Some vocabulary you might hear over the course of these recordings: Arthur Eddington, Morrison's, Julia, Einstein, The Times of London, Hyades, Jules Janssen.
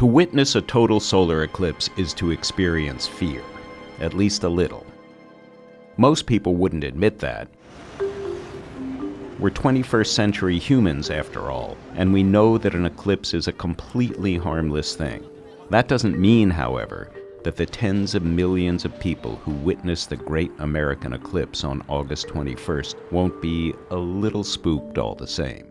To witness a total solar eclipse is to experience fear, at least a little. Most people wouldn't admit that. We're 21st century humans, after all, and we know that an eclipse is a completely harmless thing. That doesn't mean, however, that the tens of millions of people who witnessed the great American eclipse on August 21st won't be a little spooked all the same.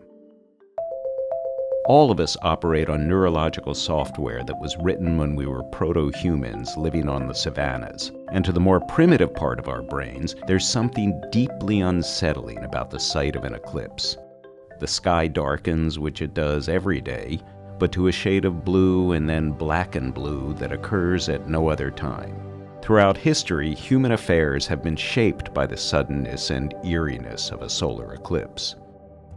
All of us operate on neurological software that was written when we were proto-humans living on the savannas. And to the more primitive part of our brains, there's something deeply unsettling about the sight of an eclipse. The sky darkens, which it does every day, but to a shade of blue and then black and blue that occurs at no other time. Throughout history, human affairs have been shaped by the suddenness and eeriness of a solar eclipse.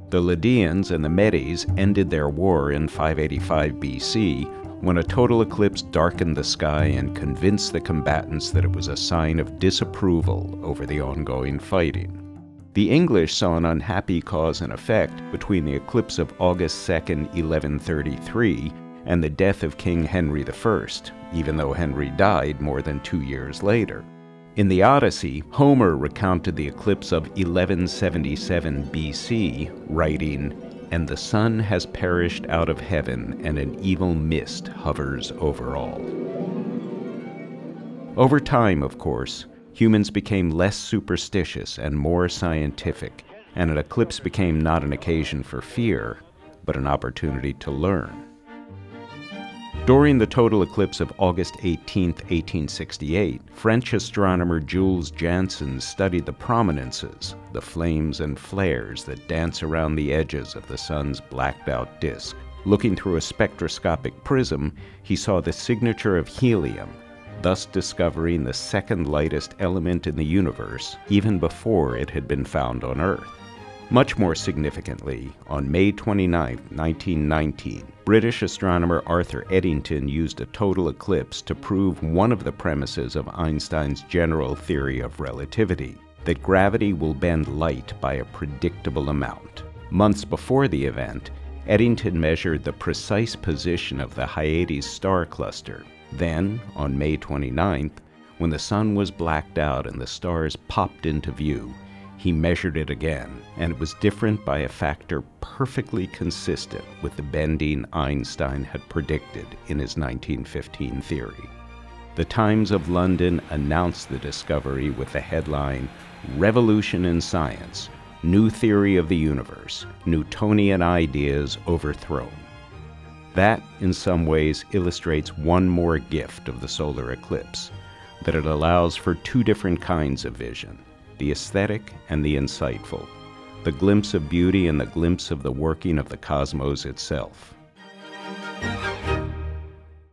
The Lydians and the Medes ended their war in 585 BC when a total eclipse darkened the sky and convinced the combatants that it was a sign of disapproval over the ongoing fighting. The English saw an unhappy cause and effect between the eclipse of August 2, 1133 and the death of King Henry I, even though Henry died more than 2 years later. In the Odyssey, Homer recounted the eclipse of 1177 BC, writing, "And the sun has perished out of heaven, and an evil mist hovers over all." Over time, of course, humans became less superstitious and more scientific, and an eclipse became not an occasion for fear, but an opportunity to learn. During the total eclipse of August 18, 1868, French astronomer Jules Janssen studied the prominences, the flames and flares that dance around the edges of the sun's blacked-out disk. Looking through a spectroscopic prism, he saw the signature of helium, thus discovering the second lightest element in the universe, even before it had been found on Earth. Much more significantly, on May 29, 1919, British astronomer Arthur Eddington used a total eclipse to prove one of the premises of Einstein's general theory of relativity, that gravity will bend light by a predictable amount. Months before the event, Eddington measured the precise position of the Hyades star cluster. Then, on May 29th, when the sun was blacked out and the stars popped into view, he measured it again, and it was different by a factor perfectly consistent with the bending Einstein had predicted in his 1915 theory. The Times of London announced the discovery with the headline, "Revolution in Science, New Theory of the Universe, Newtonian Ideas Overthrown." That, in some ways, illustrates one more gift of the solar eclipse, that it allows for two different kinds of vision: the aesthetic and the insightful, the glimpse of beauty and the glimpse of the working of the cosmos itself.